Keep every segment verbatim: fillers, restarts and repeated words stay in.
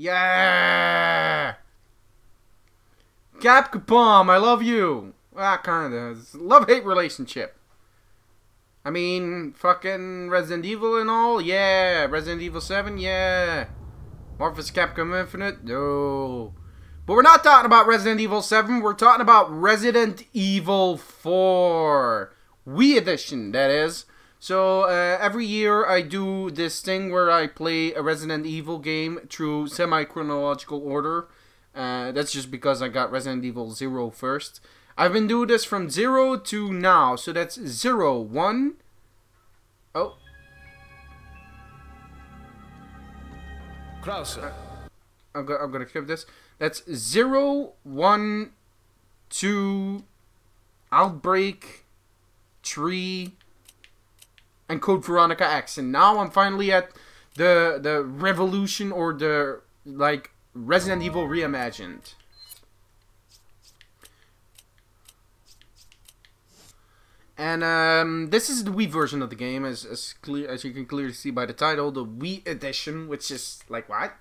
Yeah! Capcom, I love you! Ah, kinda. Love-hate relationship. I mean, fucking Resident Evil and all? Yeah! Resident Evil seven? Yeah! Marvel versus. Capcom Infinite? No. But we're not talking about Resident Evil seven, we're talking about Resident Evil four. Wii edition, that is. So, uh, every year I do this thing where I play a Resident Evil game through semi-chronological order. Uh, that's just because I got Resident Evil zero first. I've been doing this from zero to now, so that's zero, one. Oh. Krauser. I'm gonna, I'm gonna clip this. That's zero, one, two, Outbreak, three, and Code Veronica X. And now I'm finally at the the revolution, or the, like, Resident Evil Reimagined. And um, this is the Wii version of the game, as as clear as you can clearly see by the title, the Wii edition, which is like what?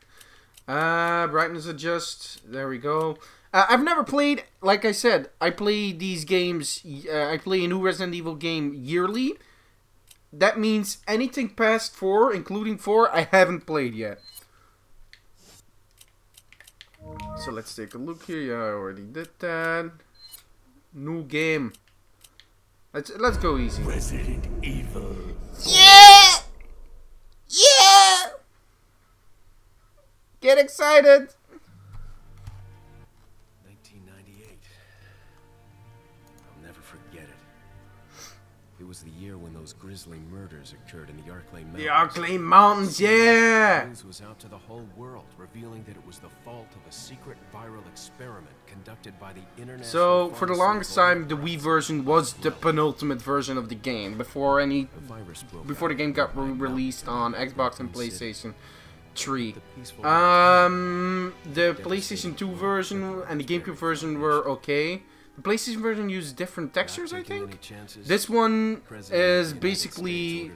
Uh, brightness adjust. There we go. Uh, I've never played. Like I said, I play these games. Uh, I play a new Resident Evil game yearly. That means anything past four, including four, I haven't played yet. So let's take a look here. Yeah, I already did that. New game. Let's, let's go easy. Resident Evil. Yeah! Yeah! Get excited! nineteen ninety-eight. I'll never forget it. It was the year when those grisly murders occurred in the Arklay Mountains. The Arklay Mountains, yeah! News was out to the whole world, revealing that it was the fault of a secret viral experiment conducted by the International... So, for the longest time, the Wii version was the penultimate version of the game, before any... before the game got re-released on Xbox and PlayStation three. Um, the PlayStation two version and the GameCube version were okay. The PlayStation version used different textures, I think. This one is basically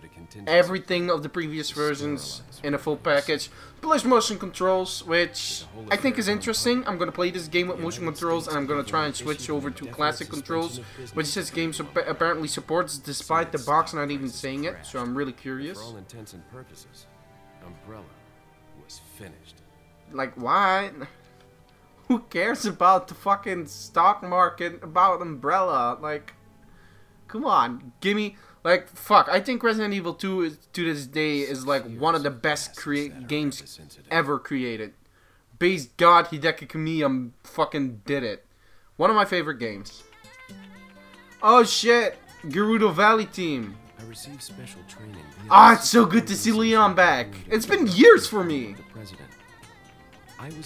everything of the previous versions in a full package, plus motion controls, which I think is interesting. I'm gonna play this game with motion controls, and I'm gonna try and switch over to classic controls, which this game apparently supports, despite the box not even saying it. So I'm really curious. For all intents and purposes, Umbrella was finished. Like, why? Who cares about the fucking stock market, about Umbrella? Like, come on, gimme, like, fuck. I think Resident Evil two is, to this day, is like one of the best create games ever created. Base God Hideki Kamiya fucking did it. One of my favorite games. Oh shit, Gerudo Valley team. I received special training. Ah, it's so good to see Leon back. It's been years for me.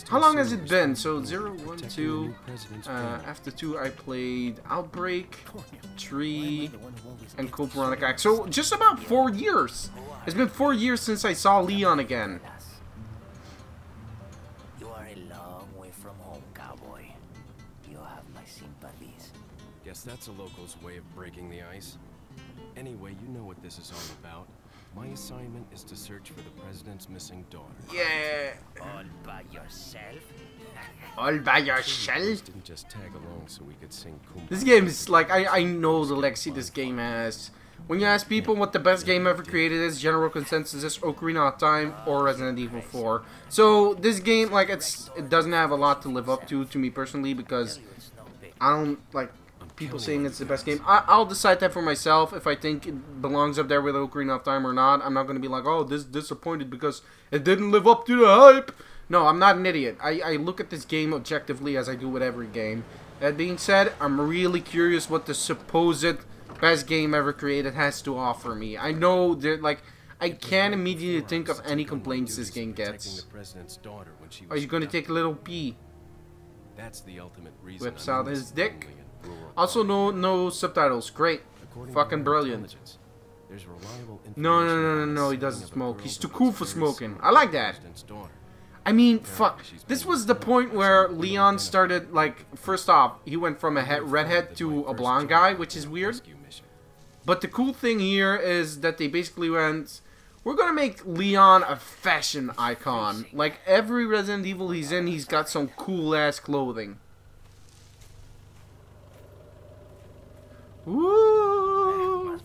How long has it been? So zero, one, two. Uh, after two, I played Outbreak, three, and Code Veronica X. So just about four years. It's been four years since I saw Leon again. You are a long way from home, cowboy. You have my sympathies. Guess that's a local's way of breaking the ice. Anyway, you know what this is all about. My assignment is to search for the president's missing daughter. Yeah. All by yourself? All by yourself? Didn't just tag along so we could sing. This game is like, I, I know the legacy this game has. When you ask people what the best game ever created is, general consensus is Ocarina of Time or Resident Evil four. So this game, like, it's it doesn't have a lot to live up to, to me personally, because I don't, like... people saying it's the best game. I, I'll decide that for myself if I think it belongs up there with Ocarina of Time or not. I'm not going to be like, oh, this disappointed because it didn't live up to the hype. No, I'm not an idiot. I, I look at this game objectively, as I do with every game. That being said, I'm really curious what the supposed best game ever created has to offer me. I know that, like, I can't immediately think of any complaints this game gets. Are you going to take a little pee? That's the ultimate reason. Whips out his dick. Also, no no subtitles. Great. Fucking brilliant. No, no, no, no, no, he doesn't smoke. He's too cool for smoking. I like that. I mean, fuck. This was the point where Leon started, like, first off, he went from a redhead to a blonde guy, which is weird. But the cool thing here is that they basically went, We're gonna make Leon a fashion icon. Like, every Resident Evil he's in, he's got some cool-ass clothing. Ooh!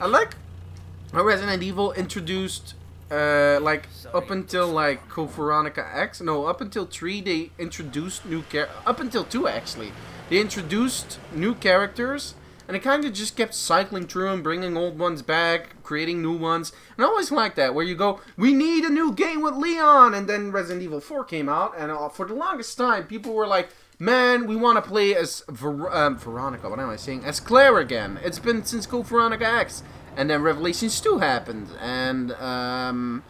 I like how Resident Evil introduced, uh, like, up until, like, Code Veronica X. No, up until three, they introduced new char- Up until two, actually. They introduced new characters. And it kind of just kept cycling through and bringing old ones back, creating new ones. And I always like that, where you go, we need a new game with Leon! And then Resident Evil four came out, and for the longest time, people were like, man, we want to play as Ver um, Veronica, what am I saying? As Claire again. It's been since Code Veronica X. And then Revelations two happened, and um,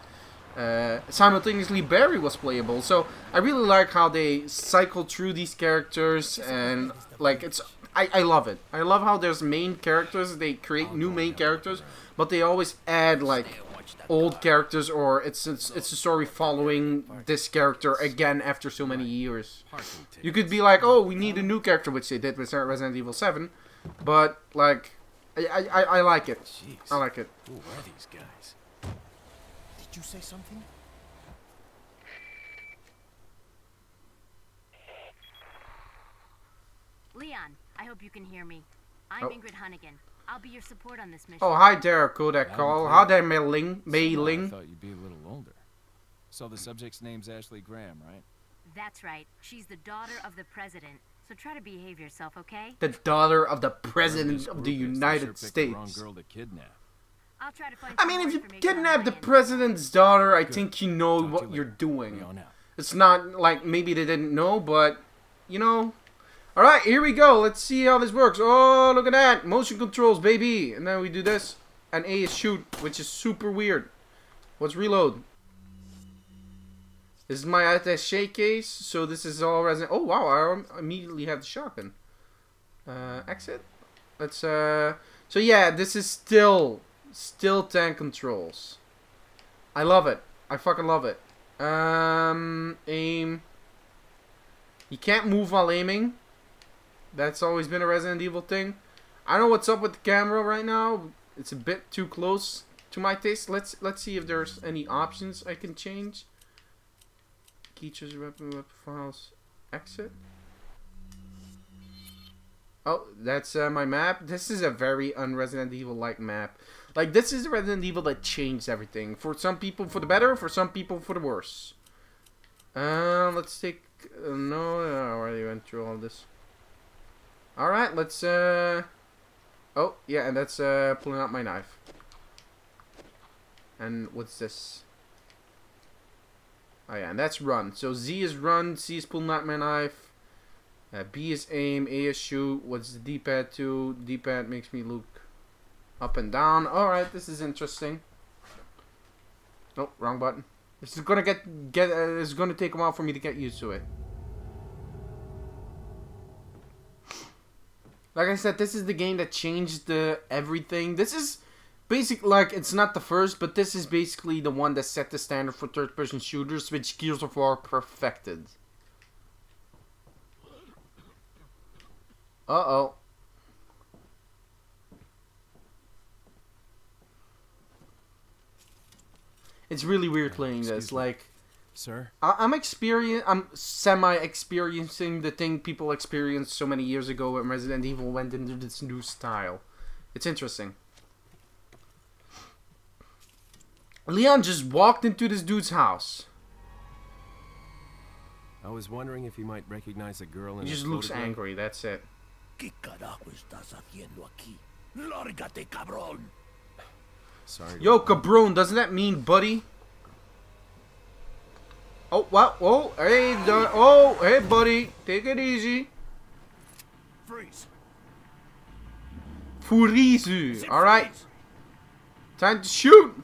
uh, simultaneously Barry was playable. So I really like how they cycle through these characters, and like it's... I, I love it. I love how there's main characters, they create new main characters, but they always add, like, old characters, or it's, it's, it's a story following this character again after so many years. You could be like, oh, we need a new character, which they did with Resident Evil seven, but, like, I, I, I like it. I like it. Who are these guys? Did you say something? Leon. I hope you can hear me. I'm oh. Ingrid Hunnigan. I'll be your support on this mission. Oh, hi there, Kodak Call. How there, Mei Ling? Mei Ling? I thought you'd be a little older. So the subject's name's Ashley Graham, right? That's right. She's the daughter of the president. So try to behave yourself, okay? The daughter of the president of the United States. Wrong girl to kidnap. I'll try to find I mean, if you kidnap the president's daughter, I Good. think you know Talk what you you're doing. It's not like maybe they didn't know, but, you know... Alright, here we go. Let's see how this works. Oh, look at that. Motion controls, baby. And then we do this. And A is shoot, which is super weird. Let's reload. This is my attaché case. So this is all Resident... Oh, wow. I immediately have the shotgun. Uh, exit. Let's, uh... So, yeah, this is still... Still tank controls. I love it. I fucking love it. Um, aim. You can't move while aiming. That's always been a Resident Evil thing. I don't know what's up with the camera right now. It's a bit too close to my taste. Let's let's see if there's any options I can change. Features, weapon, weapon files, exit. Oh, that's uh, my map. This is a very un-Resident Evil-like map. Like, this is Resident Evil that changed everything. For some people, for the better. For some people, for the worse. Uh, let's take... Uh, no, I already went through all this. Alright, let's, uh... Oh, yeah, and that's, uh, pulling out my knife. And what's this? Oh, yeah, and that's run. So, Z is run, C is pulling out my knife. Uh, B is aim, A is shoot. What's the D-pad to? D-pad makes me look up and down. Alright, this is interesting. Nope, wrong button. This is gonna get... get uh, it's gonna take a while for me to get used to it. Like I said, this is the game that changed the everything. This is basically, like, it's not the first, but this is basically the one that set the standard for third-person shooters, which Gears of War perfected. Uh-oh. It's really weird playing this, like... Sir? I'm experience. I'm semi-experiencing the thing people experienced so many years ago when Resident Evil went into this new style. It's interesting. Leon just walked into this dude's house. I was wondering if you might recognize a girl in. He just looks angry. That's it. ¿Qué carajo estás haciendo aquí? Lárgate, cabrón. Sorry. Yo, cabrón. Doesn't that mean, buddy? Oh, wow, oh, hey, oh, hey, buddy, take it easy. Freeze. Furizu, alright. Time to shoot.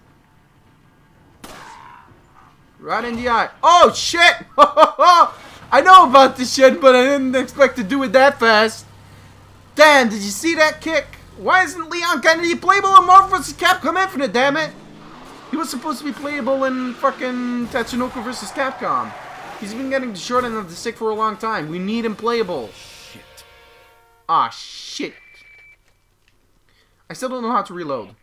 Right in the eye. Oh, shit! I know about this shit, but I didn't expect to do it that fast. Damn, did you see that kick? Why isn't Leon Kennedy playable in Marvel versus. Capcom Infinite, damn it? He was supposed to be playable in fucking Tatsunoko versus. Capcom. He's been getting the short end of the stick for a long time. We need him playable. Shit. Ah, shit. I still don't know how to reload.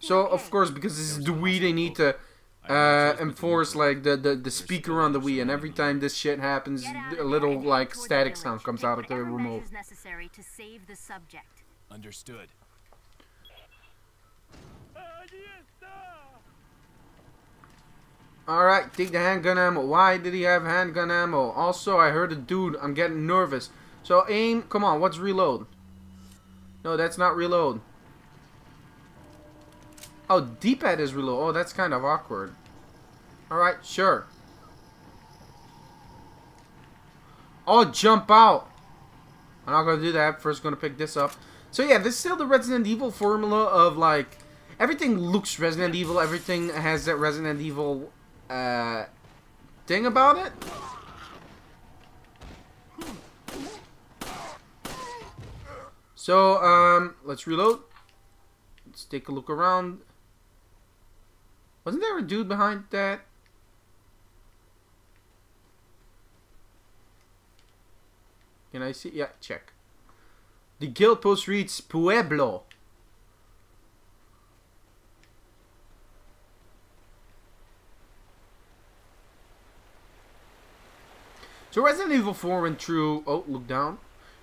So of course, because this is the Wii, they need to uh, enforce like the, the the speaker on the Wii, and every time this shit happens, a little like static sound comes out of the remote. Understood. Alright, take the handgun ammo. Why did he have handgun ammo? Also, I heard a dude. I'm getting nervous. So aim. Come on, what's reload? No, that's not reload. Oh, D-pad is reload. Oh, that's kind of awkward. Alright, sure. Oh, jump out. I'm not going to do that. First going to pick this up. So yeah, this is still the Resident Evil formula of like... Everything looks Resident Evil. Everything has that Resident Evil uh, thing about it. So, um, let's reload. Let's take a look around. Wasn't there a dude behind that? Can I see? Yeah, check. The guild post reads Pueblo. So Resident Evil four went through... Oh, look down.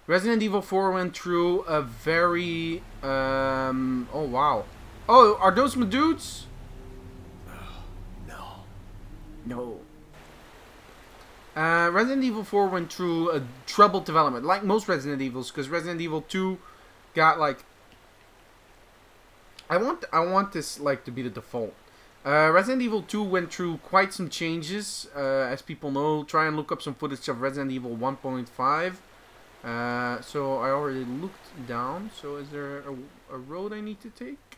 Resident Evil four went through a very... Um, oh, wow. Oh, are those my dudes? No. No. Uh, Resident Evil four went through a troubled development, like most Resident Evils, because Resident Evil two got, like... I want, I want this, like, to be the default. Uh, Resident Evil two went through quite some changes, uh, as people know. Try and look up some footage of Resident Evil one point five. Uh, so I already looked down. So is there a, a road I need to take?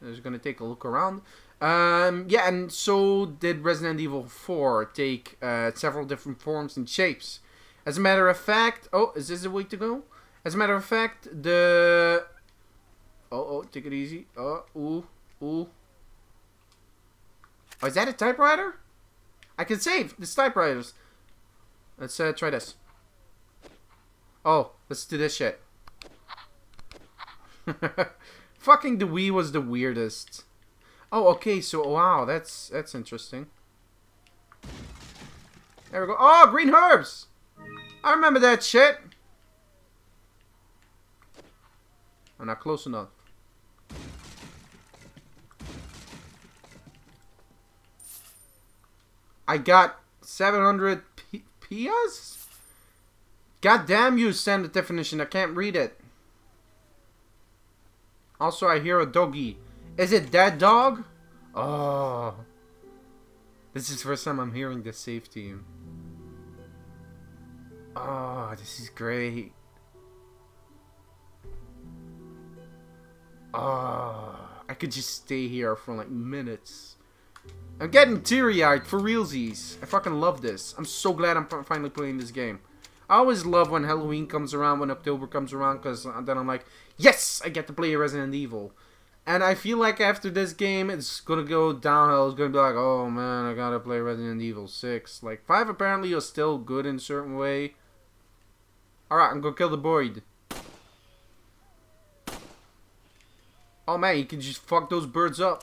I'm just gonna take a look around. Um, yeah, and so did Resident Evil four take uh, several different forms and shapes. As a matter of fact, oh, is this the way to go? As a matter of fact, the... Oh, oh, take it easy. Oh, ooh, ooh. Oh, is that a typewriter? I can save. This typewriters. Let's uh, try this. Oh, let's do this shit. Fucking the Wii was the weirdest. Oh, okay. So wow, that's that's interesting. There we go. Oh, green herbs. I remember that shit. I'm not close enough. I got seven hundred pias? God damn you, standard definition. I can't read it. Also, I hear a doggy. Is it that dog? Oh. This is the first time I'm hearing the save team. Oh, this is great. Oh. I could just stay here for like minutes. I'm getting teary-eyed, for realsies. I fucking love this. I'm so glad I'm finally playing this game. I always love when Halloween comes around, when October comes around, because then I'm like, yes, I get to play Resident Evil. And I feel like after this game, it's going to go downhill. It's going to be like, oh man, I got to play Resident Evil six. Like, five apparently is still good in a certain way. Alright, I'm going to kill the Boyd. Oh man, you can just fuck those birds up.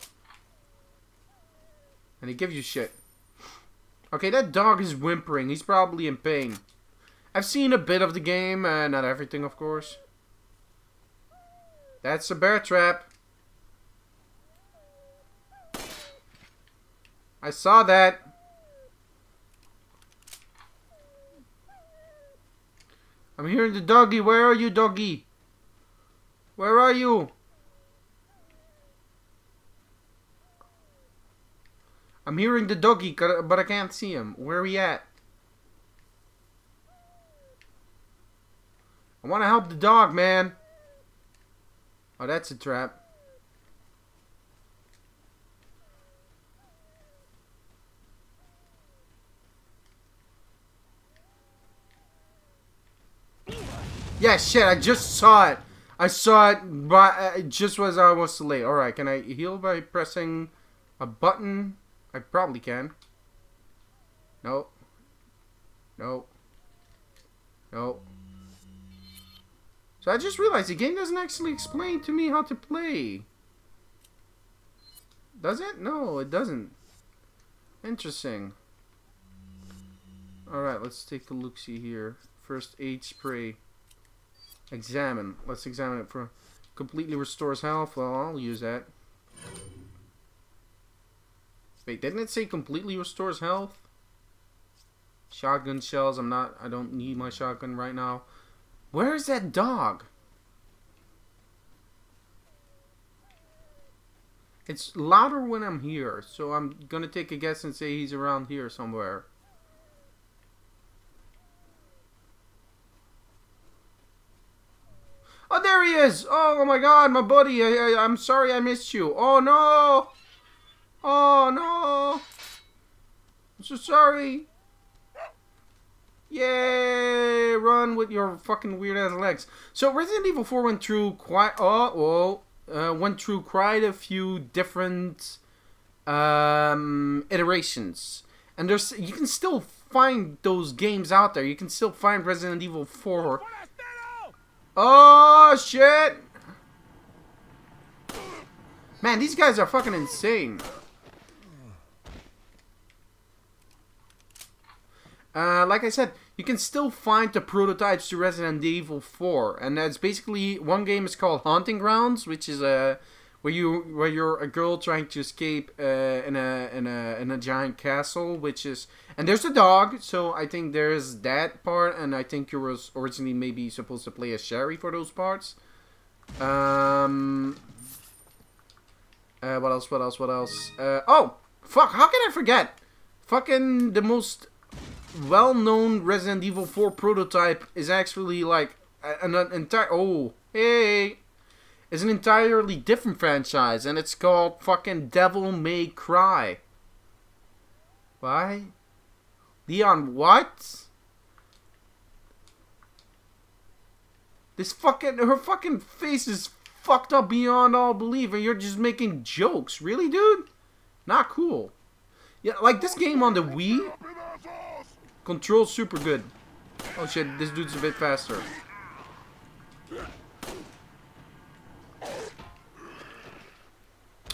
And he gives you shit. Okay, that dog is whimpering. He's probably in pain. I've seen a bit of the game. Uh, not everything, of course. That's a bear trap. I saw that. I'm hearing the doggy. Where are you, doggy? Where are you? I'm hearing the doggy, but I can't see him. Where are we at? I want to help the dog, man. Oh, that's a trap. Yeah, shit, I just saw it. I saw it by, uh, just as I was too late. Alright, can I heal by pressing a button? I probably can. No. No. No. So I just realized the game doesn't actually explain to me how to play. Does it? No, it doesn't. Interesting. Alright, let's take a look-see here. First aid spray. Examine. Let's examine it for... Completely restores health. Well, I'll use that. Wait, didn't it say completely restores health? Shotgun shells. I'm not... I don't need my shotgun right now. Where is that dog? It's louder when I'm here, so I'm gonna take a guess and say he's around here somewhere. Oh, there he is! Oh, oh my God, my buddy! I, I, I'm sorry I missed you. Oh no! Oh no! I'm so sorry. Yay! Run with your fucking weird ass legs. So Resident Evil four went through quite. Oh, whoa. Uh, went through quite a few different um, iterations, and there's you can still find those games out there. You can still find Resident Evil four. Oh shit! Man, these guys are fucking insane. Uh, like I said, you can still find the prototypes to Resident Evil four, and that's basically one game is called Haunting Grounds, which is a where you where you're a girl trying to escape uh, in a in a in a giant castle, which is and there's a dog, so I think there's that part, and I think you were originally maybe supposed to play as Sherry for those parts. Um. Uh, what else? What else? What else? Uh, oh, fuck! How can I forget? Fucking the most well-known Resident Evil four prototype is actually like an, an entire oh hey is an entirely different franchise, and it's called fucking Devil May Cry. Why, Leon? What? This fucking her fucking face is fucked up beyond all belief, and you're just making jokes, really, dude? Not cool. Yeah, like this game on the Wii. Control super good. Oh shit, this dude's a bit faster.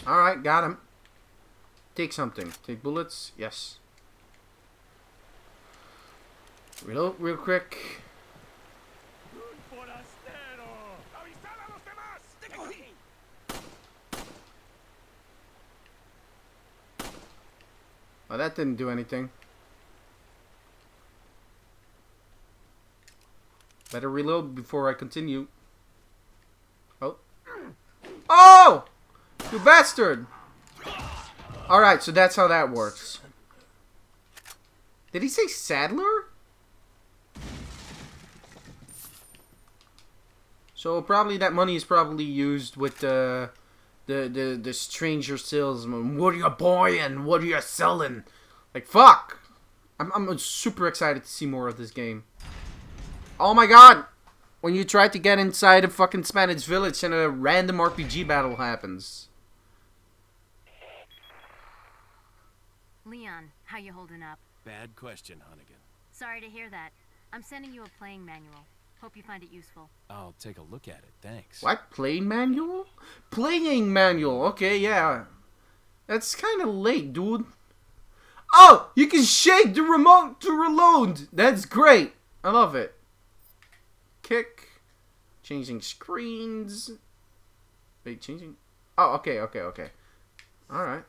Alright, got him. Take something. Take bullets. Yes. Reload real quick. Oh, that didn't do anything. Better reload before I continue. Oh. Oh! You bastard! Alright, so that's how that works. Did he say Sadler? So probably that money is probably used with the the the, the stranger salesman. What are you buying? What are you selling? Like fuck! I'm I'm super excited to see more of this game. Oh my God! When you try to get inside a fucking Spanish village and a random R P G battle happens. Leon, how you holding up? Bad question, Hunnigan. Sorry to hear that. I'm sending you a playing manual. Hope you find it useful. I'll take a look at it, thanks. What? Playing manual? Playing manual! Okay, yeah. That's kinda late, dude. Oh! You can shake the remote to reload! That's great! I love it. Kick, changing screens. Wait, changing. Oh, okay, okay, okay. All right.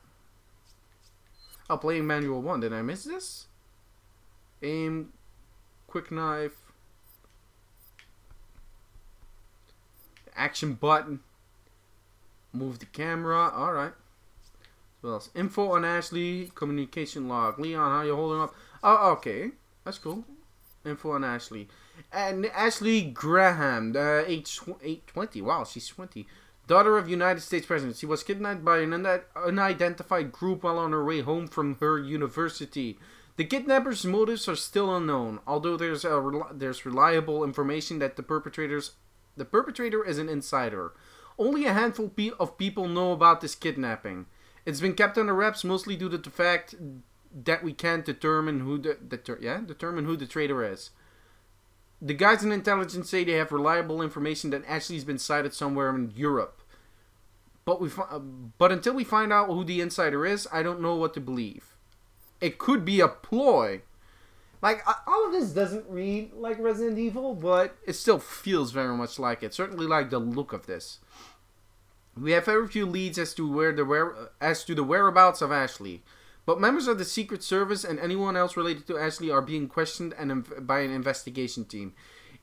I'll play manual one. Did I miss this? Aim, quick knife, action button, move the camera. All right. What else? Info on Ashley, communication log. Leon, how you holding up? Oh, okay. That's cool. Info on Ashley. And Ashley Graham, uh, age twenty. Wow, she's twenty. Daughter of United States President. She was kidnapped by an un unidentified group while on her way home from her university. The kidnappers' motives are still unknown, although there's a re there's reliable information that the perpetrators the perpetrator is an insider. Only a handful pe of people know about this kidnapping. It's been kept under wraps mostly due to the fact that we can't determine who the deter yeah determine who the traitor is. The guys in intelligence say they have reliable information that Ashley's been sighted somewhere in Europe. But we, fi but until we find out who the insider is, I don't know what to believe. It could be a ploy. Like, all of this doesn't read like Resident Evil, but it still feels very much like it. Certainly like the look of this. We have very few leads as to where the where as to the whereabouts of Ashley, but members of the Secret Service and anyone else related to Ashley are being questioned and by an investigation team.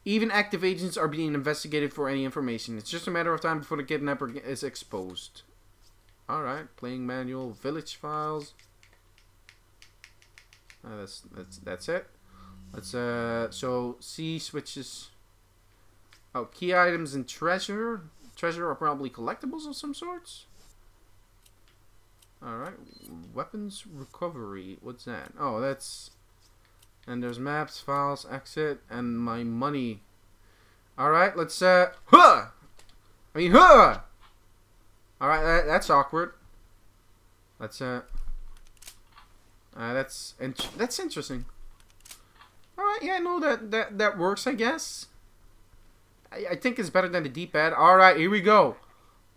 Even active agents are being investigated for any information. It's just a matter of time before the kidnapper is exposed. All right, playing manual, village files. Uh, that's that's that's it. Let's uh. So C switches. Oh, key items and treasure. Treasure are probably collectibles of some sorts. Alright. Weapons recovery. What's that? Oh, that's... And there's maps, files, exit, and my money. Alright, let's... uh. Huh! I mean, huh! Alright, that, that's awkward. Let's... Uh, uh, that's in that's interesting. Alright, yeah, I know that, that, that works, I guess. I think it's better than the D-pad. Alright, here we go.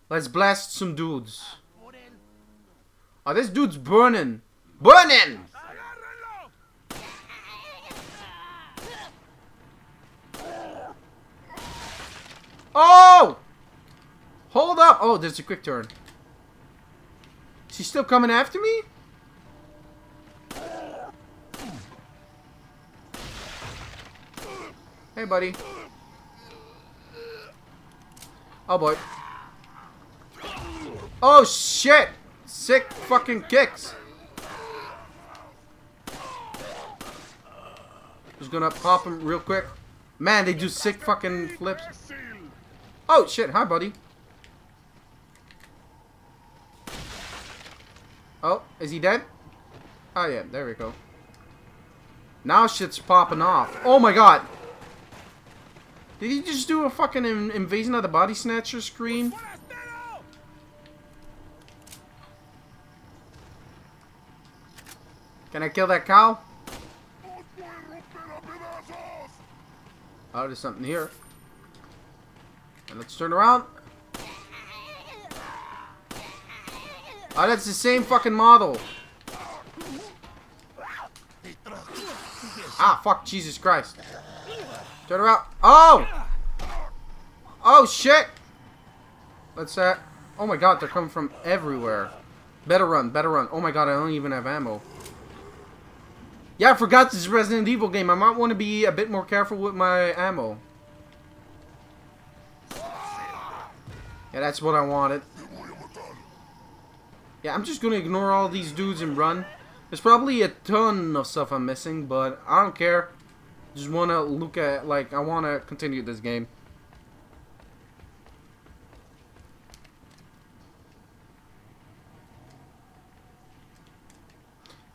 Let's blast some dudes. Oh, this dude's burning. Burning! Oh! Hold up. Oh, there's a quick turn. She's still coming after me? Hey, buddy. Oh boy. Oh shit! Sick fucking kicks! Just gonna pop him real quick. Man, they do sick fucking flips. Oh shit, hi buddy. Oh, is he dead? Oh yeah, there we go. Now shit's popping off. Oh my god! Did he just do a fucking in invasion of the body snatcher screen? Can I kill that cow? Oh, there's something here. And let's turn around. Oh, that's the same fucking model. Ah, fuck, Jesus Christ. Turn around. Oh! Oh, shit! Let's, uh... Oh my god, they're coming from everywhere. Better run, better run. Oh my god, I don't even have ammo. Yeah, I forgot this is a Resident Evil game. I might want to be a bit more careful with my ammo. Yeah, that's what I wanted. Yeah, I'm just gonna ignore all these dudes and run. There's probably a ton of stuff I'm missing, but I don't care. Just want to look at, like, I want to continue this game.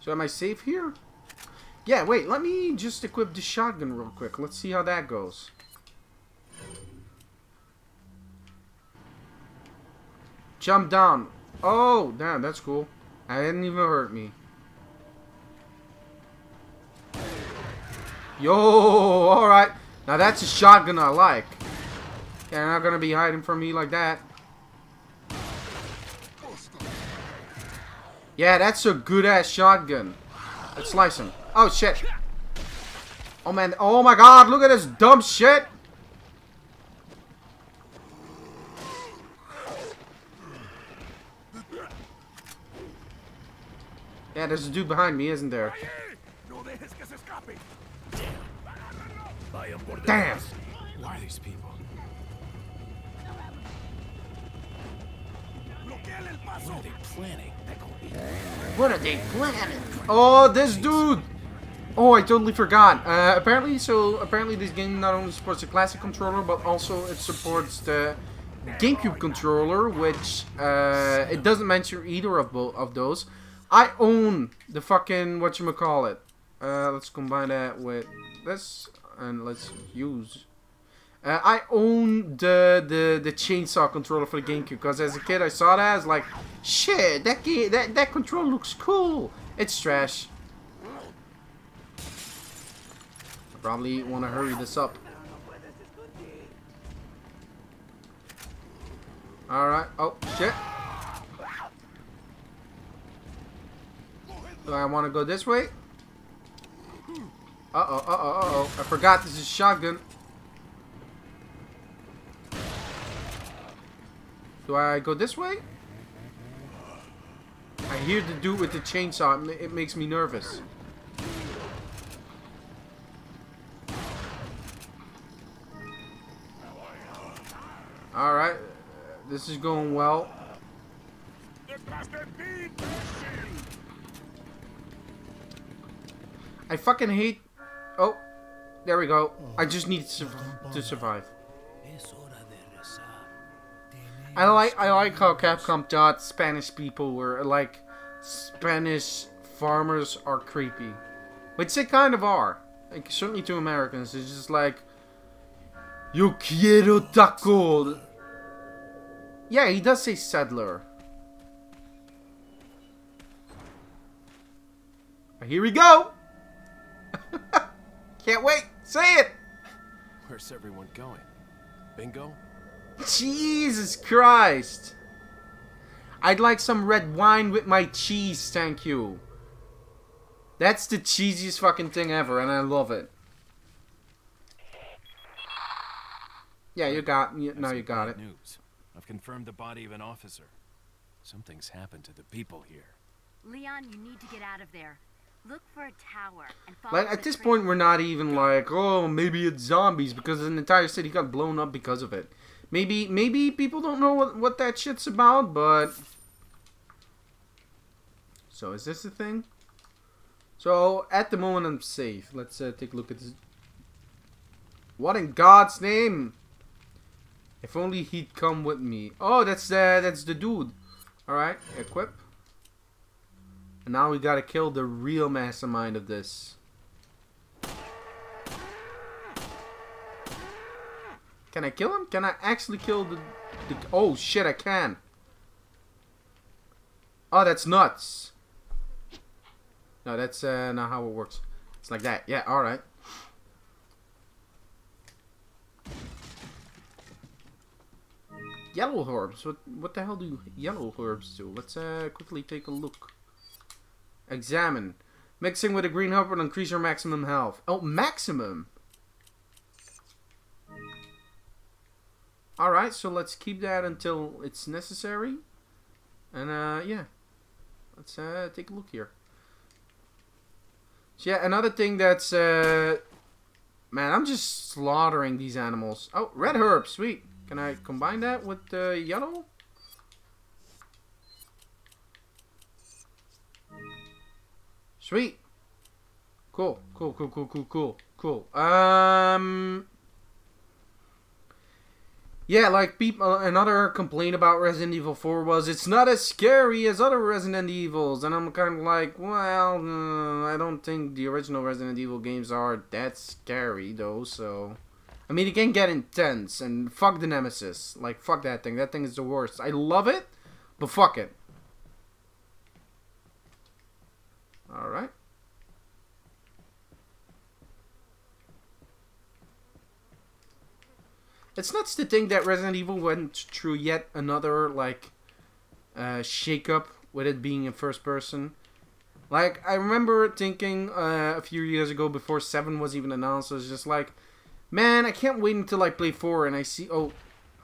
So am I safe here? Yeah, wait, let me just equip the shotgun real quick. Let's see how that goes. Jump down. Oh, damn, that's cool. That didn't even hurt me. Yo, alright. Now that's a shotgun I like. Yeah, they're not gonna be hiding from me like that. Yeah, that's a good-ass shotgun. Let's slice him. Oh, shit. Oh, man. Oh, my God. Look at this dumb shit. Yeah, there's a dude behind me, isn't there? Damn! Why are these people? What are they planning? What are they planning? Oh, this dude! Oh, I totally forgot. Uh, apparently, so apparently, this game not only supports the classic controller, but also it supports the GameCube controller, which uh, it doesn't mention either of both of those. I own the fucking whatchamacallit. Uh, let's combine that with this. And let's use. Uh, I own the, the the chainsaw controller for the GameCube because as a kid I saw that. I was like, shit, that game, that that controller looks cool. It's trash. I probably want to hurry this up. All right. Oh shit. Do I want to go this way? Uh-oh, uh-oh, uh-oh. I forgot this is shotgun. Do I go this way? I hear the dude with the chainsaw. It makes me nervous. Alright. This is going well. I fucking hate... Oh. There we go. I just need to, to survive. I like I like how Capcom thought Spanish people were like Spanish farmers are creepy, which they kind of are. Like certainly to Americans, it's just like yo quiero taco. Yeah, he does say settler. Here we go. Can't wait. Say it. Where's everyone going? Bingo. Jesus Christ! I'd like some red wine with my cheese, thank you. That's the cheesiest fucking thing ever, and I love it. Yeah, you got. You, no, you got it. News. I've confirmed the body of an officer. Something's happened to the people here. Leon, you need to get out of there. Look for a tower and follow. Like at this point, we're not even like, oh, maybe it's zombies because an entire city got blown up because of it. Maybe, maybe people don't know what, what that shit's about, but... So, is this the thing? So, at the moment, I'm safe. Let's uh, take a look at this. What in God's name? If only he'd come with me. Oh, that's the, that's the dude. Alright, equip. And now we gotta kill the real mastermind of this. Can I kill him? Can I actually kill the, the... Oh, shit, I can. Oh, that's nuts. No, that's uh, not how it works. It's like that. Yeah, alright. Yellow herbs. What, what the hell do yellow herbs do? Let's uh, quickly take a look. Examine. Mixing with a green herb will increase your maximum health. Oh, maximum! Alright, so let's keep that until it's necessary. And, uh, yeah. Let's, uh, take a look here. So, yeah, another thing that's, uh... Man, I'm just slaughtering these animals. Oh, red herb, sweet. Can I combine that with the uh, yellow? Sweet. Cool, cool, cool, cool, cool, cool, cool. Um... Yeah, like people, another complaint about Resident Evil four was it's not as scary as other Resident Evils, and I'm kind of like, well, uh, I don't think the original Resident Evil games are that scary though. So, I mean, it can get intense, and fuck the Nemesis, like fuck that thing. That thing is the worst. I love it, but fuck it. All right. It's nuts to think that Resident Evil went through yet another, like, uh, shake-up with it being in first person. Like, I remember thinking uh, a few years ago before seven was even announced, I was just like, man, I can't wait until I play four and I see... Oh,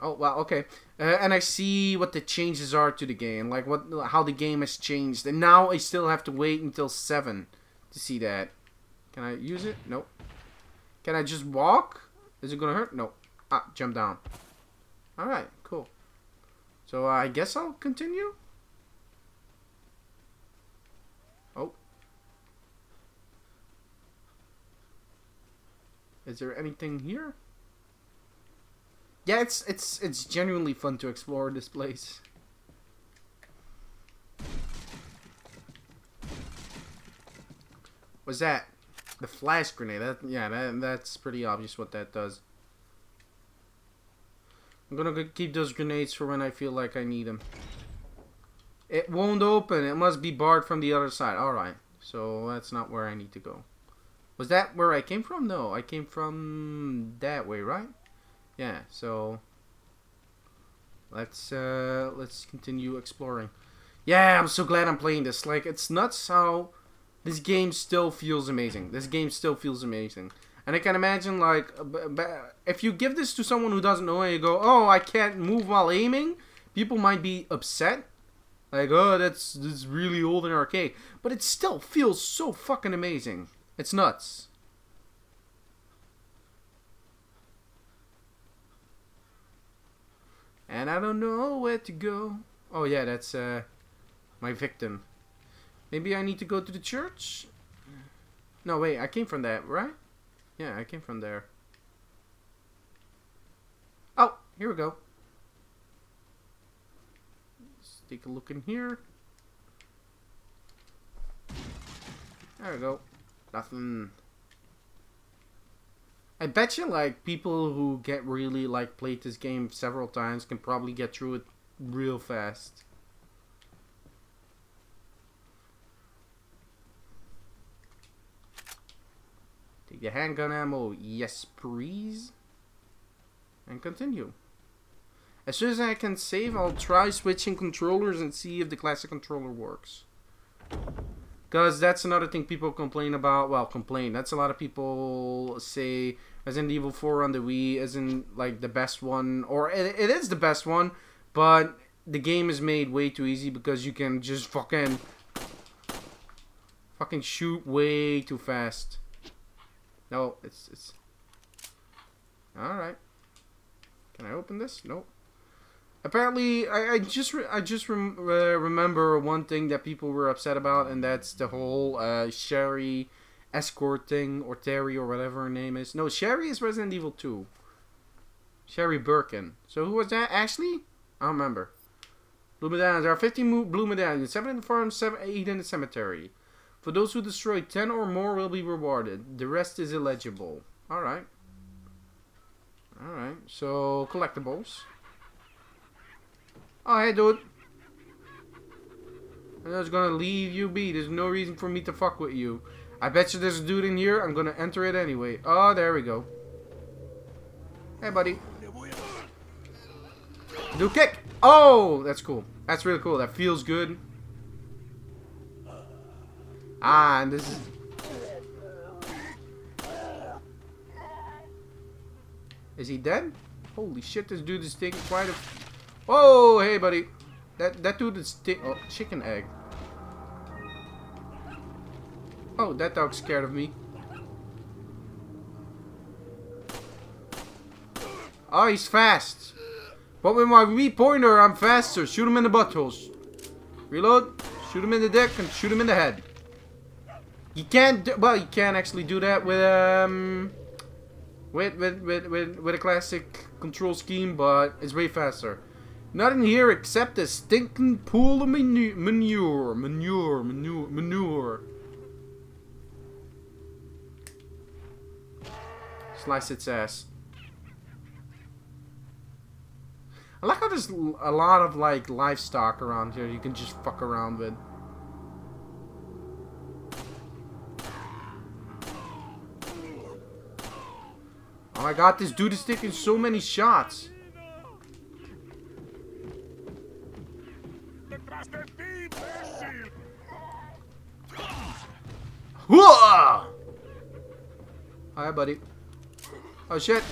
oh wow, okay. Uh, and I see what the changes are to the game, like what how the game has changed. And now I still have to wait until seven to see that. Can I use it? Nope. Can I just walk? Is it gonna hurt? Nope. Ah, jump down. Alright, cool. So uh, I guess I'll continue? Oh. Is there anything here? Yeah, it's it's it's genuinely fun to explore this place. What's that? The flash grenade. That, yeah, that, that's pretty obvious what that does. I'm gonna keep those grenades for when I feel like I need them. It won't open. It must be barred from the other side. Alright. So that's not where I need to go. Was that where I came from? No. I came from that way, right? Yeah. So let's uh, let's continue exploring. Yeah, I'm so glad I'm playing this. Like, it's nuts how This game still feels amazing. This game still feels amazing. And I can imagine, like, if you give this to someone who doesn't know and you go, oh, I can't move while aiming, people might be upset. Like, oh, that's, that's really old and archaic. But it still feels so fucking amazing. It's nuts. And I don't know where to go. Oh, yeah, that's uh, my victim. Maybe I need to go to the church? No, wait, I came from that, right? Yeah, I came from there. Oh, here we go. Let's take a look in here. There we go. Nothing. I bet you, like, people who get really, like, played this game several times can probably get through it real fast. Take the handgun ammo, yes please, and continue. As soon as I can save, I'll try switching controllers and see if the classic controller works. Because that's another thing people complain about. Well, complain. That's a lot of people say Resident Evil four on the Wii isn't, like, the best one. Or it, it is the best one, but the game is made way too easy because you can just fucking... Fucking shoot way too fast. No, it's... it's. Alright. Can I open this? Nope. Apparently, I, I just re I just rem uh, remember one thing that people were upset about, and that's the whole uh, Sherry escort thing, or Terry, or whatever her name is. No, Sherry is Resident Evil two. Sherry Birkin. So who was that? Ashley? I don't remember. Blue medallions. There are fifteen blue medallions. seven in the farm, seven, eight in the cemetery. For those who destroy ten or more will be rewarded. The rest is illegible. Alright. Alright. So, collectibles. Oh, hey, dude. I'm just gonna leave you be. There's no reason for me to fuck with you. I bet you there's a dude in here. I'm gonna enter it anyway. Oh, there we go. Hey, buddy. Do kick. Oh, that's cool. That's really cool. That feels good. Ah, and this is... Is he dead? Holy shit, this dude is taking quite a... Oh, hey, buddy. That that dude is taking... Oh, chicken egg. Oh, that dog's scared of me. Oh, he's fast. But with my Wii pointer, I'm faster. Shoot him in the buttholes. Reload. Shoot him in the dick and shoot him in the head. You can't do, well, you can't actually do that with um with with, with with with a classic control scheme, but it's way faster. Not in here except a stinking pool of manu manure, manure, manure, manure. Slice its ass. I like how there's a lot of, like, livestock around here you can just fuck around with. Oh my god, this dude is taking so many shots. Hi, right, buddy. Oh shit.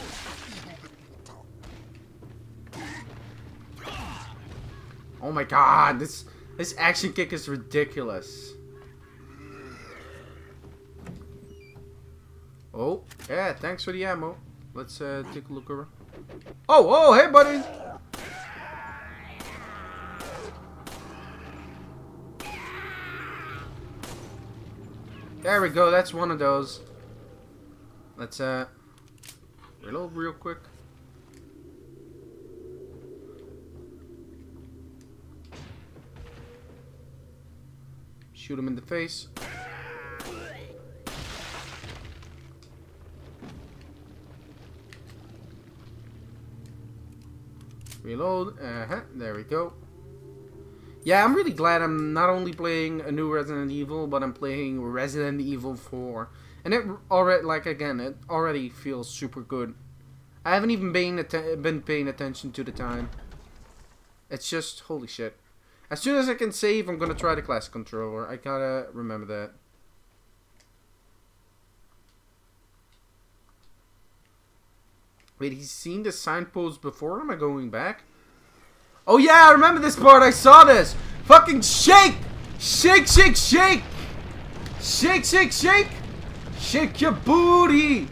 Oh my god, this this action kick is ridiculous. Oh, yeah, thanks for the ammo. Let's uh, take a look over. Oh, oh, hey, buddy. There we go. That's one of those. Let's uh, reload real quick. Shoot him in the face. Reload. Uh-huh. There we go. Yeah, I'm really glad I'm not only playing a new Resident Evil, but I'm playing Resident Evil four. And it already, like, again, it already feels super good. I haven't even been, atten been paying attention to the time. It's just, holy shit. As soon as I can save, I'm gonna try the classic controller. I gotta remember that. Wait, he's seen the signpost before? Am I going back? Oh yeah, I remember this part. I saw this. Fucking shake! Shake, shake, shake! Shake, shake, shake! Shake your booty!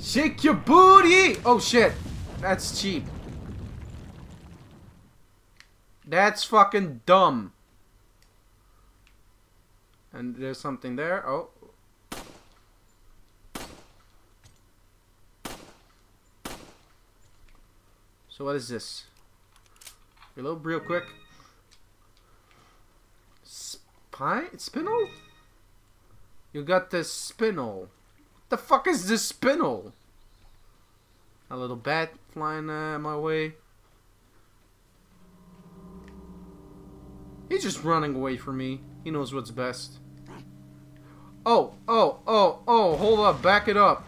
Shake your booty! Oh shit. That's cheap. That's fucking dumb. And there's something there. Oh. So what is this? Reload real quick. Spine? Spinel? You got the spinel. What the fuck is this spinel? A little bat flying uh, my way. He's just running away from me. He knows what's best. Oh, oh, oh, oh, hold up, back it up.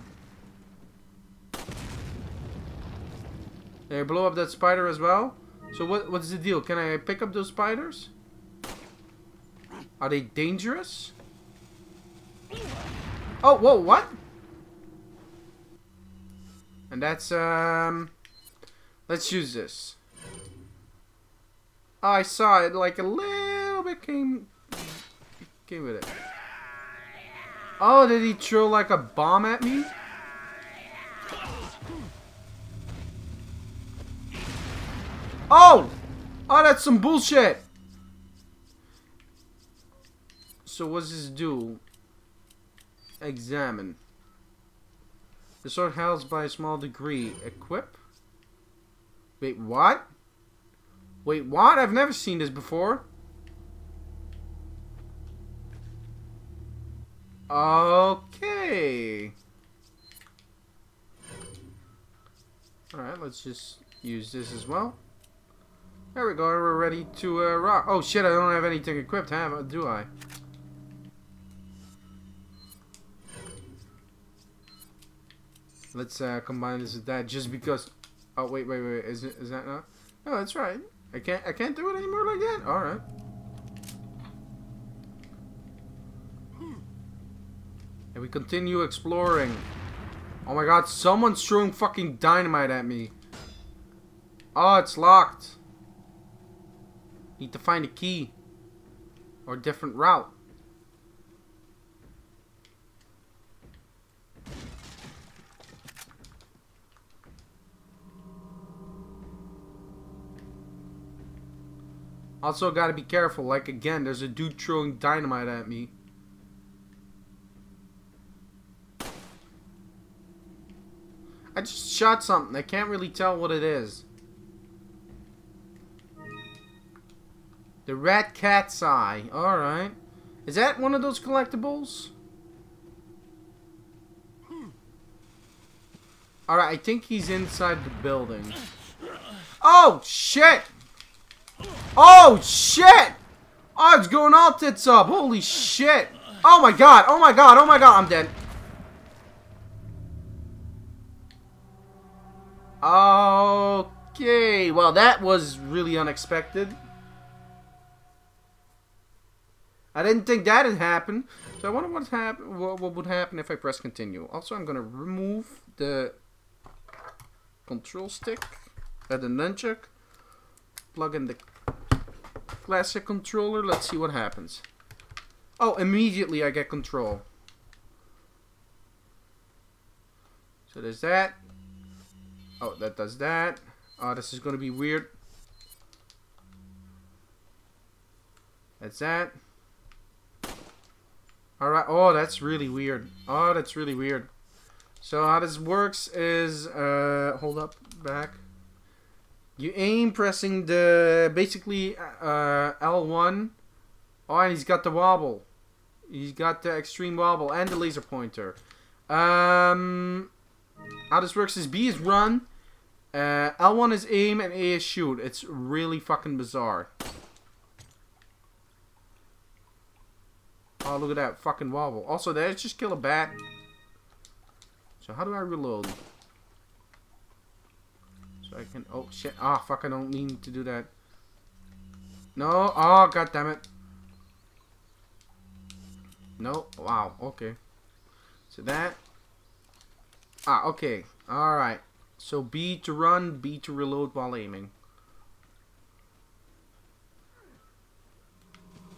They blow up that spider as well. So what? What's the deal? Can I pick up those spiders? Are they dangerous? Oh, whoa, what? And that's, um... let's use this. Oh, I saw it, like, a little bit came... came with it. Oh, did he throw, like, a bomb at me? Oh! Oh, that's some bullshit! So, what's this do? Examine. The sword helps by a small degree. Equip? Wait, what? Wait, what? I've never seen this before. Okay. Alright, let's just use this as well. There we go, we're ready to uh, rock. Oh shit, I don't have anything equipped, huh? Do I? Let's uh, combine this with that just because... Oh, wait, wait, wait, is, it, is that not? Oh, that's right. I can't I can't do it anymore like that? Alright. And we continue exploring. Oh my god, someone's throwing fucking dynamite at me. Oh, it's locked. Need to find a key. Or a different route. Also gotta be careful, like again, there's a dude throwing dynamite at me. I just shot something, I can't really tell what it is. The rat cat's eye, alright. Is that one of those collectibles? Alright, I think he's inside the building. Oh, shit! Oh shit! Oh, it's going all tits up. Holy shit! Oh my god! Oh my god! Oh my god! I'm dead. Okay. Well, that was really unexpected. I didn't think that had happened. So I wonder what happen. What, what would happen if I press continue? Also, I'm gonna remove the control stick, uh, the nunchuck. Plug in the classic controller. Let's see what happens. Oh, immediately I get control. So there's that. Oh, that does that. Oh, this is going to be weird. That's that. Alright. Oh, that's really weird. Oh, that's really weird. So how this works is... Uh, hold up. Back. You aim pressing the, basically, uh, L one. Oh, and he's got the wobble. He's got the extreme wobble and the laser pointer. Um, how this works is B is run, uh, L one is aim, and A is shoot. It's really fucking bizarre. Oh, look at that fucking wobble. Also, let's just kill a bat. So how do I reload? So I can, oh shit, ah, oh, fuck, I don't mean to do that. No, oh, god damn it. No, wow, okay. So that, ah, okay, alright. So B to run, B to reload while aiming.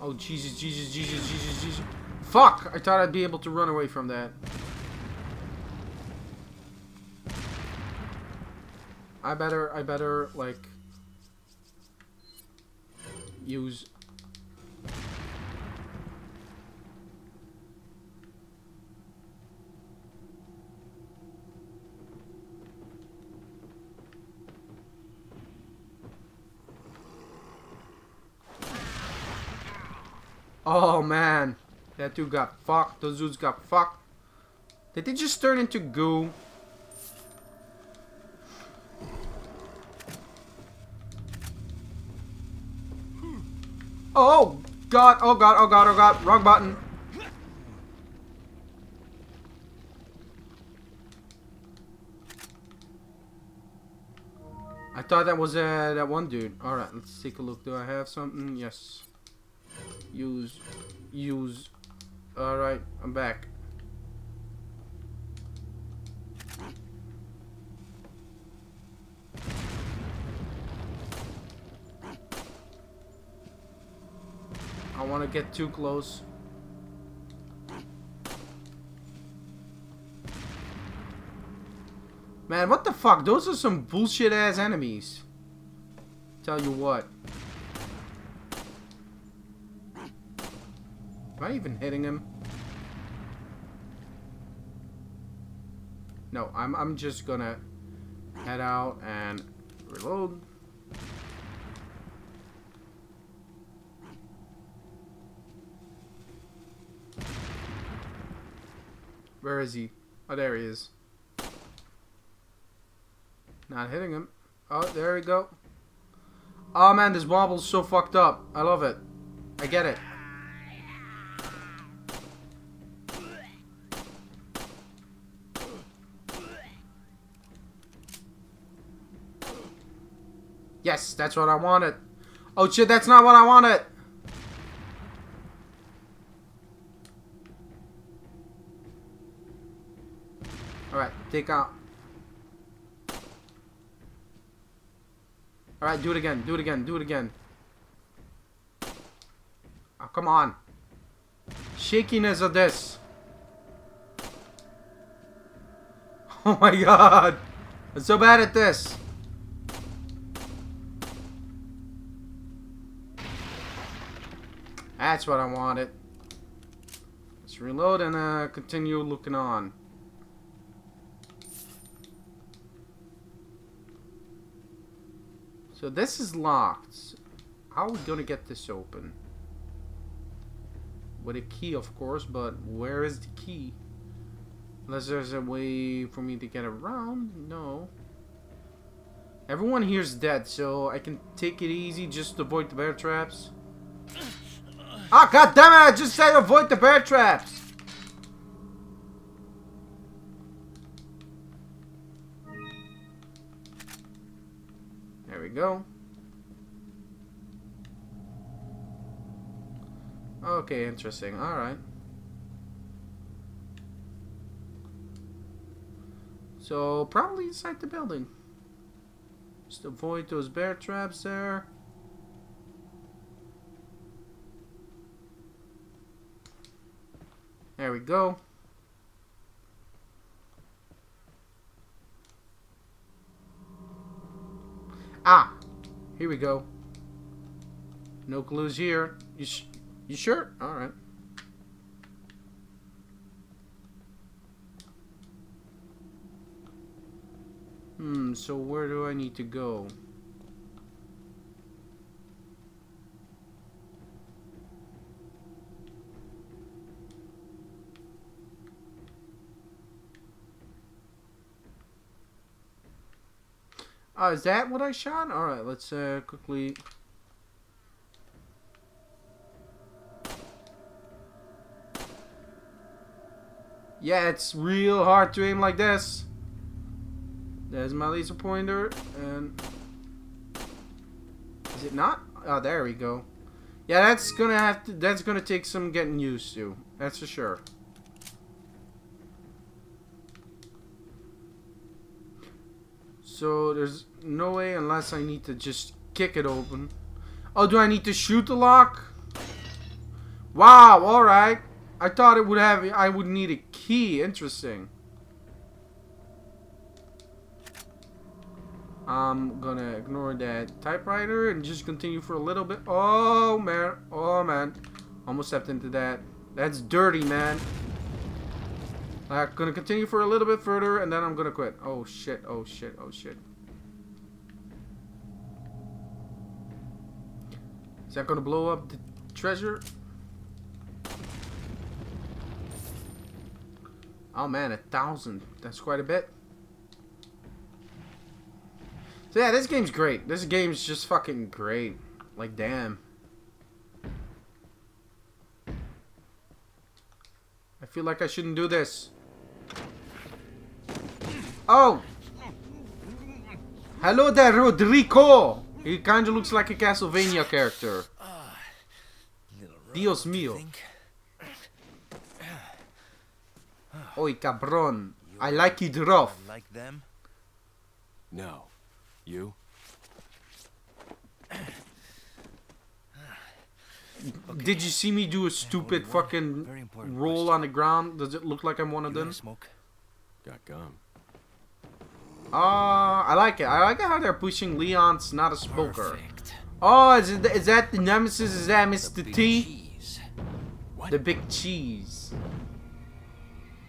Oh, Jesus, Jesus, Jesus, Jesus, Jesus. Fuck! I thought I'd be able to run away from that. I better, I better, like... use... Oh man, that dude got fucked. Those dudes got fucked. Did they just turn into goo? Oh god, oh god, oh god, oh god, wrong button. I thought that was uh, that one dude. Alright, let's take a look. Do I have something? Yes. Use, use. All right, I'm back. I want to get too close. Man, what the fuck? Those are some bullshit ass enemies. Tell you what. Am I even hitting him? No, I'm, I'm just gonna head out and reload. Where is he? Oh, there he is. Not hitting him. Oh, there we go. Oh man, this wobble's so fucked up. I love it. I get it. Yes, that's what I wanted. Oh shit, that's not what I wanted. Alright, take out. Alright, do it again, do it again, do it again. Oh, come on. Shakiness of this. Oh my god. I'm so bad at this. That's what I wanted. Let's reload and uh, continue looking on. So this is locked. How are we gonna get this open? With a key, of course, but where is the key? Unless there's a way for me to get around? No. Everyone here's dead, so I can take it easy just to avoid the bear traps. Ah, oh, god damn it! I just said avoid the bear traps! There we go. Okay, interesting. Alright. So, probably inside the building. Just avoid those bear traps there. There we go. Ah, here we go. No clues here. You, sh you sure? All right. Hmm. So where do I need to go? Oh, is that what I shot? Alright, let's uh, quickly... Yeah, it's real hard to aim like this. There's my laser pointer, and... Is it not? Oh, there we go. Yeah, that's gonna have to... That's gonna take some getting used to. That's for sure. So there's no way unless I need to just kick it open. Oh, do I need to shoot the lock? Wow, alright. I thought it would have I would need a key. Interesting. I'm gonna ignore that typewriter and just continue for a little bit. Oh man, oh man. Almost stepped into that. That's dirty, man. I'm gonna continue for a little bit further and then I'm gonna quit. Oh shit, oh shit, oh shit. Is that gonna blow up the treasure? Oh man, a thousand. That's quite a bit. So yeah, this game's great. This game's just fucking great. Like, damn. I feel like I shouldn't do this. Oh! Hello there, Rodrigo! He kinda looks like a Castlevania character. Dios mío. Oi, cabron. I like you, rough. Like them? No. You? Okay. Did you see me do a stupid yeah, fucking roll question. On the ground? Does it look like I'm one of you them? Smoke? Got gum. Ah, uh, I like it. I like how they're pushing Leon's not a smoker. Perfect. Oh, is, it, is that the Nemesis? Is that Mister The T? The big cheese.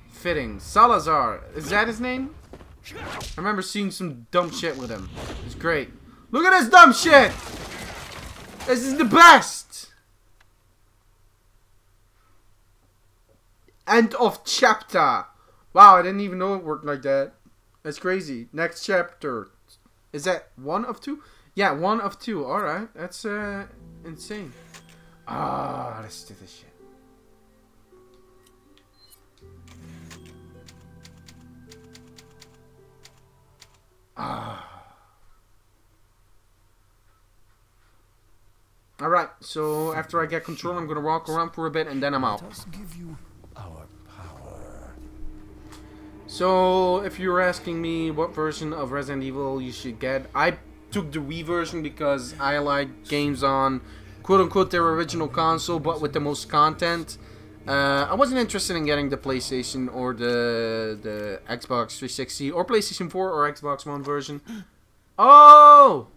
Fitting. Salazar. Is that his name? I remember seeing some dumb shit with him. It's great. Look at this dumb shit! This is the best! End of chapter. Wow, I didn't even know it worked like that. That's crazy. Next chapter. Is that one of two? Yeah, one of two. Alright. That's uh, insane. Ah, oh, let's do this shit. Ah. Alright, so after I get control, I'm gonna walk around for a bit and then I'm out. Give you our power. So, if you're asking me what version of Resident Evil you should get, I took the Wii version because I like games on quote unquote their original console but with the most content. Uh, I wasn't interested in getting the PlayStation or the the Xbox three sixty or PlayStation four or Xbox One version. Oh!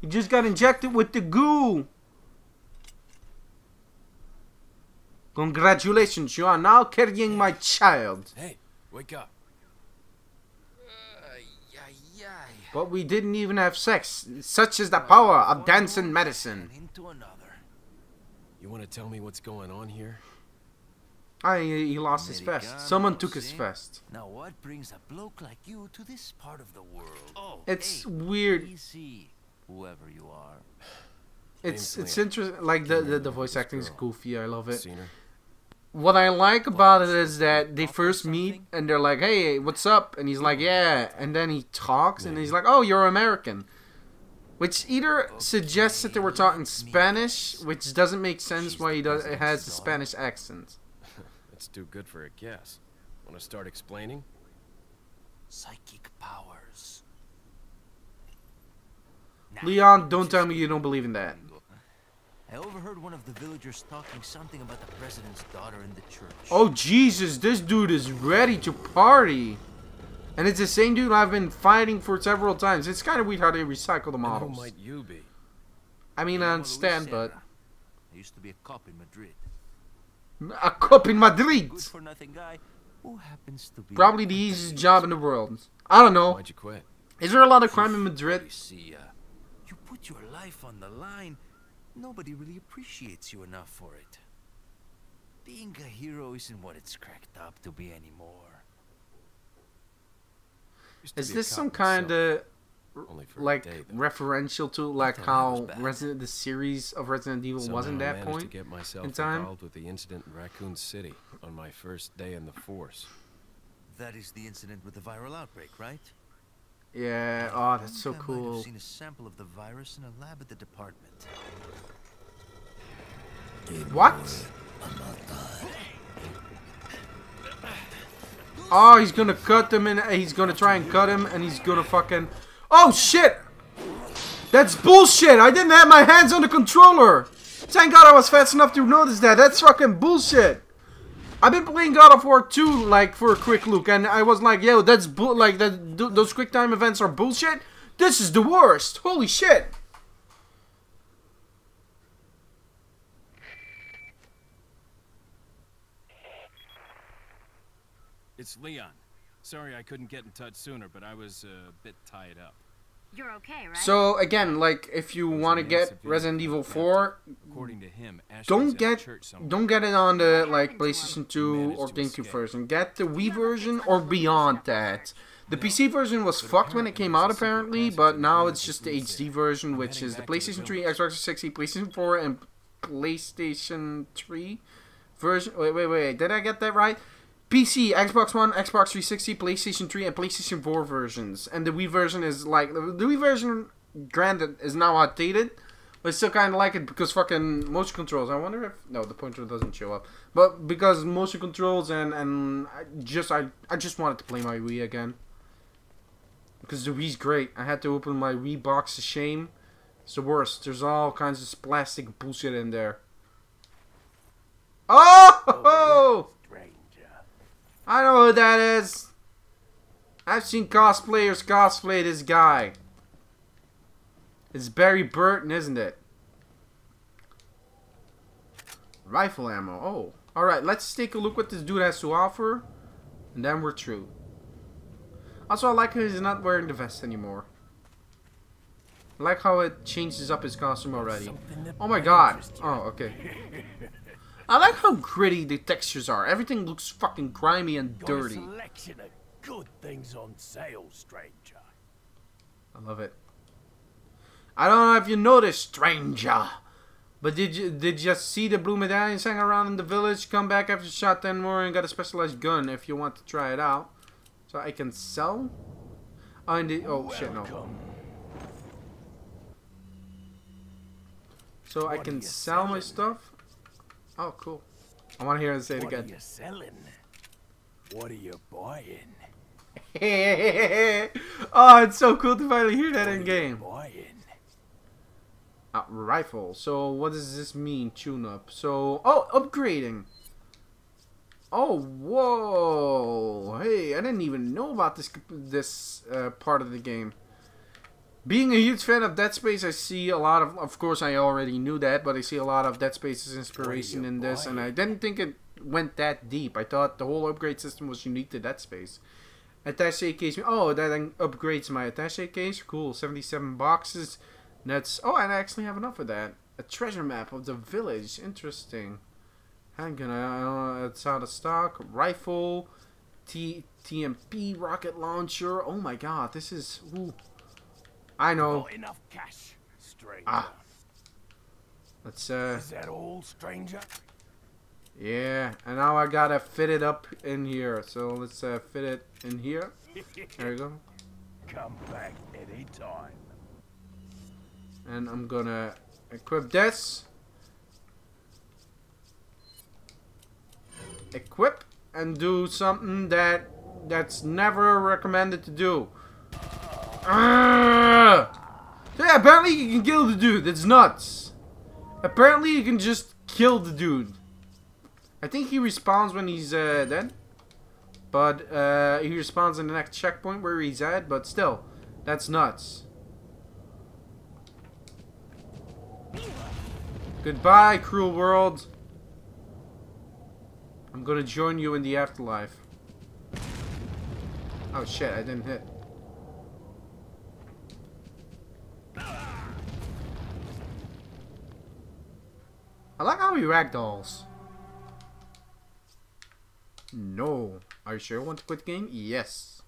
You just got injected with the goo! Congratulations, you are now carrying my child. Hey, wake up. But we didn't even have sex. Such is the power of dance and medicine. You want to tell me what's going on here? I he lost his vest. Someone took his vest. Now what brings a bloke like you to this part of the world? Oh, it's hey, weird. Easy, whoever you are. It's it's interesting. Like the the, the voice acting is goofy. I love it. What I like about it is that they first meet and they're like, "Hey, what's up?" And he's like, "Yeah." And then he talks and he's like, "Oh, you're American." Which either suggests that they were talking Spanish, which doesn't make sense why he does it has a Spanish accent. That's too good for a guess. Want to start explaining? Psychic powers. Leon, don't tell me you don't believe in that. I overheard one of the villagers talking something about the president's daughter in the church. Oh Jesus, this dude is ready to party. And it's the same dude I've been fighting for several times. It's kind of weird how they recycle the models. And who might you be? I mean, I understand, but... I used to be a cop in Madrid. A cop in Madrid? Good for nothing guy who happens to be probably the easiest job in the world. I don't know. Why'd you quit? Is there a lot of crime in Madrid? You see, uh, you put your life on the line. Nobody really appreciates you enough for it. Being a hero isn't what it's cracked up to be anymore. Is this some kind of like day, referential to like how Resident the series of Resident Evil somehow wasn't that point to get myself in time? Involved with the incident in Raccoon City on my first day in the force. That is the incident with the viral outbreak, right? Yeah. Oh, that's so cool. I've seen a sample of the virus in a lab at the department. What? Oh, he's gonna cut him and he's gonna try and cut him and he's gonna fucking... Oh, shit! That's bullshit! I didn't have my hands on the controller! Thank God I was fast enough to notice that. That's fucking bullshit! I've been playing God of War two, like, for a quick look, and I was like, yo, that's bull- like, that, th those quick time events are bullshit? This is the worst! Holy shit! It's Leon. Sorry I couldn't get in touch sooner, but I was uh, a bit tied up. You're okay, right? So again, like if you want to get Resident Evil four, according to him, don't get don't get it on the like PlayStation two or GameCube version. Get the Wii version or beyond that. The P C version was fucked when it came out apparently, but now it's just the H D version, which is the PlayStation three, Xbox three sixty, PlayStation four, and PlayStation three version. Wait, wait, wait. Did I get that right? P C, Xbox one, Xbox three sixty, PlayStation three, and PlayStation four versions. And the Wii version is like... The Wii version, granted, is now outdated. But I still kind of like it because fucking motion controls. I wonder if... No, the pointer doesn't show up. But because motion controls and... and I just I, I just wanted to play my Wii again. Because the Wii's great. I had to open my Wii box of shame. It's the worst. There's all kinds of plastic bullshit in there. Oh! Oh! I know who that is. I've seen cosplayers cosplay this guy. It's Barry Burton, isn't it? Rifle ammo. Oh. Alright, let's take a look what this dude has to offer. And then we're through. Also, I like how he's not wearing the vest anymore. I like how it changes up his costume already. Oh my god. Oh, okay. I like how gritty the textures are. Everything looks fucking grimy and dirty. Got a selection of good things on sale, stranger. I love it. I don't know if you noticed, stranger, but did you did you see the blue medallions hang around in the village? Come back after you shot ten more and got a specialized gun if you want to try it out. So I can sell. Oh, and the, oh shit, no. So I can sell my stuff. Oh, cool. I want to hear him say it again. What are you selling? What are you buying? Oh, it's so cool to finally hear that in game. Uh, rifle. So, what does this mean? Tune up. So, oh, upgrading. Oh, whoa. Hey, I didn't even know about this, this uh, part of the game. Being a huge fan of Dead Space, I see a lot of... Of course, I already knew that, but I see a lot of Dead Space's inspiration in this, and I didn't think it went that deep. I thought the whole upgrade system was unique to Dead Space. Attaché case... Oh, that upgrades my attaché case. Cool, seventy-seven boxes. That's... Oh, and I actually have enough of that. A treasure map of the village. Interesting. I'm gonna... Uh, it's out of stock. Rifle. T TMP rocket launcher. Oh my god, this is... Ooh. I know. Not enough cash, stranger. Ah. Let's uh Is that all, stranger? Yeah, and now I gotta fit it up in here. So let's uh fit it in here. There you go. Come back anytime. And I'm gonna equip this. Equip and do something that that's never recommended to do. Uh, yeah, apparently you can kill the dude. It's nuts. Apparently you can just kill the dude. I think he respawns when he's uh, dead. But uh, he respawns in the next checkpoint where he's at. But still, that's nuts. Goodbye, cruel world. I'm gonna join you in the afterlife. Oh shit, I didn't hit. I like how he ragdolls. No. Are you sure you want to quit the game? Yes.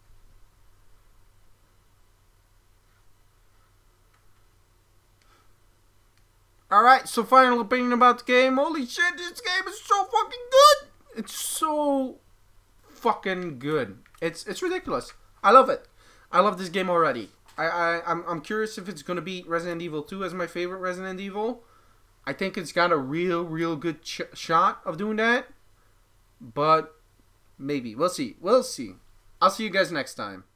Alright, so final opinion about the game. Holy shit, this game is so fucking good! It's so fucking good. It's it's ridiculous. I love it. I love this game already. I, I, I'm, I'm curious if it's gonna beat Resident Evil two as my favorite Resident Evil. I think it's got a real, real good ch shot of doing that, but Maybe. We'll see. We'll see. I'll see you guys next time.